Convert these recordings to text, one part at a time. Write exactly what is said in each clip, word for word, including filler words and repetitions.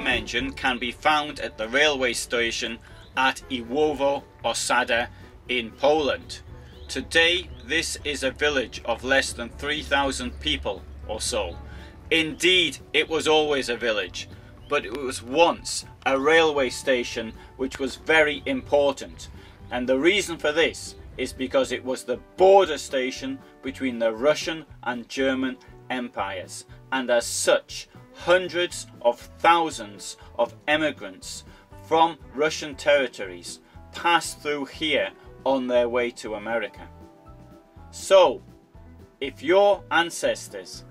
previously mentioned can be found at the railway station at Iłowo Osada in Poland. Today this is a village of less than three thousand people or so. Indeed, it was always a village, but it was once a railway station which was very important, and the reason for this is because it was the border station between the Russian and German empires, and as such hundreds of thousands of emigrants from Russian territories passed through here on their way to America. So if your ancestors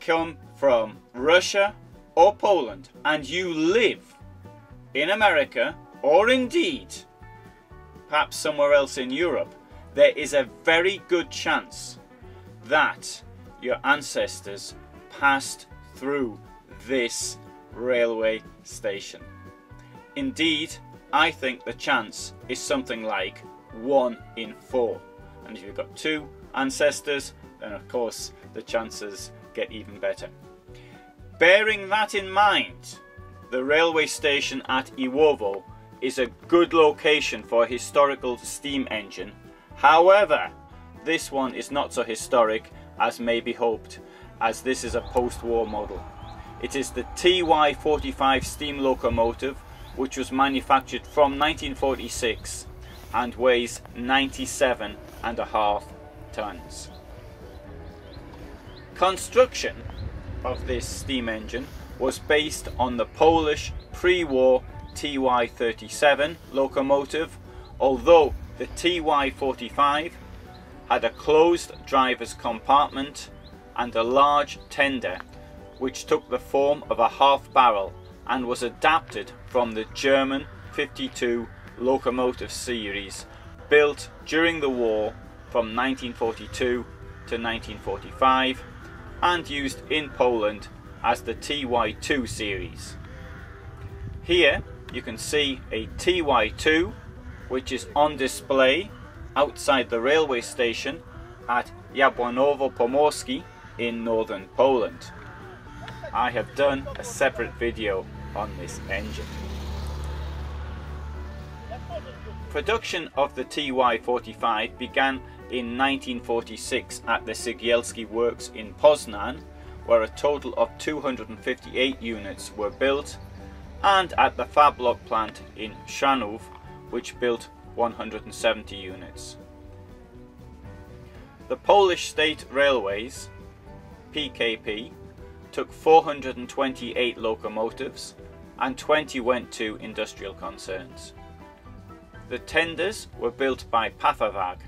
come from Russia or Poland and you live in America, or indeed perhaps somewhere else in Europe, there is a very good chance that your ancestors passed through this railway station. Indeed, I think the chance is something like one in four. And if you've got two ancestors, then of course the chances get even better. Bearing that in mind, the railway station at Iłowo is a good location for a historical steam engine. However, this one is not so historic as may be hoped, as this is a post-war model. It is the T Y forty-five steam locomotive, which was manufactured from nineteen forty-six and weighs ninety-seven and a half tons. Construction of this steam engine was based on the Polish pre-war T Y thirty-seven locomotive, although the T Y forty-five had a closed driver's compartment and a large tender which took the form of a half barrel and was adapted from the German fifty-two locomotive series built during the war from nineteen forty-two to nineteen forty-five and used in Poland as the T Y two series. Here you can see a T Y two which is on display outside the railway station at Jabłonowo Pomorskie in northern Poland. I have done a separate video on this engine. Production of the T Y forty-five began in nineteen forty-six at the Cegielski Works in Poznań, where a total of two hundred fifty-eight units were built, and at the Fablok plant in Chrzanów, which built one hundred seventy units. The Polish State Railways, P K P, took four hundred twenty-eight locomotives and twenty went to industrial concerns. The tenders were built by Pafawag.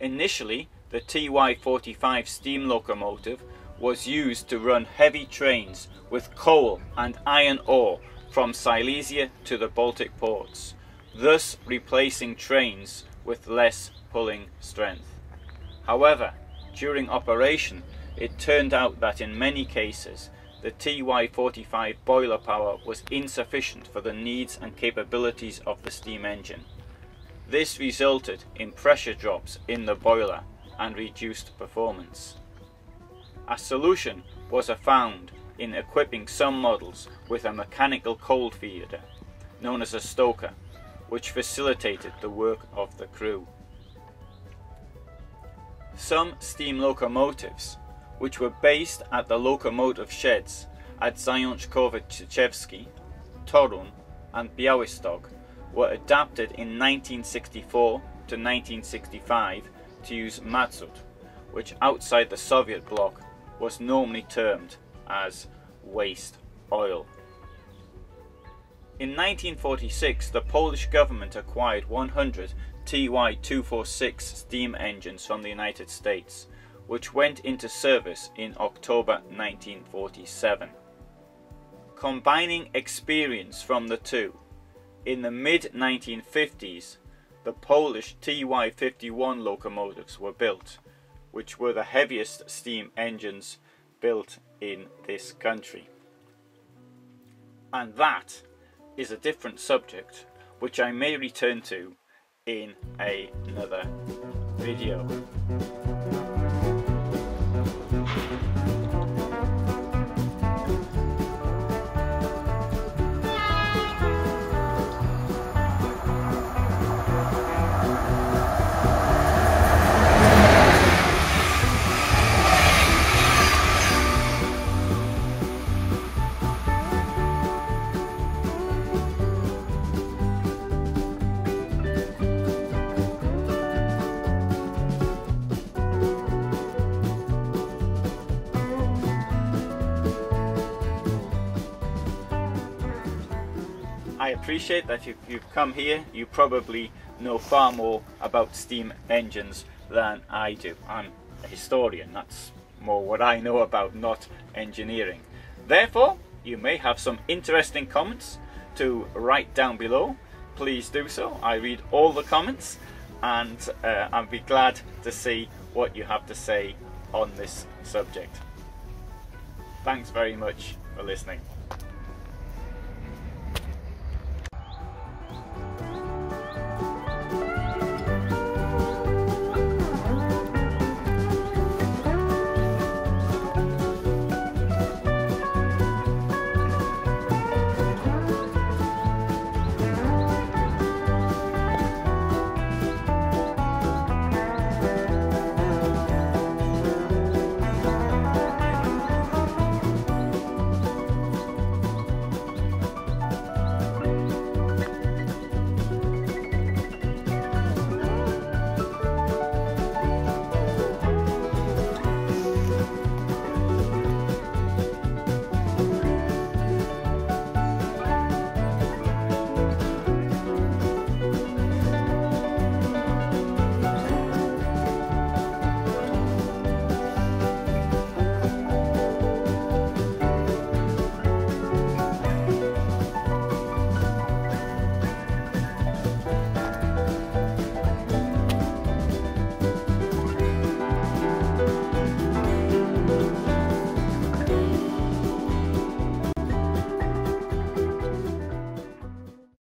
Initially, the T Y forty-five steam locomotive was used to run heavy trains with coal and iron ore from Silesia to the Baltic ports, thus replacing trains with less pulling strength. However, during operation, it turned out that in many cases, the T Y forty-five boiler power was insufficient for the needs and capabilities of the steam engine. This resulted in pressure drops in the boiler and reduced performance. A solution was found in equipping some models with a mechanical coal feeder, known as a stoker, which facilitated the work of the crew. Some steam locomotives, which were based at the locomotive sheds at Zajonchkov-Tchevsky, Torun and Białystok, were adapted in nineteen sixty-four to nineteen sixty-five to use mazut, which outside the Soviet bloc was normally termed as waste oil. In nineteen forty-six, the Polish government acquired one hundred T Y two forty-six steam engines from the United States, which went into service in October nineteen forty-seven. Combining experience from the two, in the mid nineteen fifties, the Polish T Y fifty-one locomotives were built, which were the heaviest steam engines built in this country. And that is a different subject, which I may return to in another video. I appreciate that if you've come here, you probably know far more about steam engines than I do. I'm a historian, that's more what I know about, not engineering. Therefore, you may have some interesting comments to write down below. Please do so. I read all the comments and uh, I'll be glad to see what you have to say on this subject. Thanks very much for listening.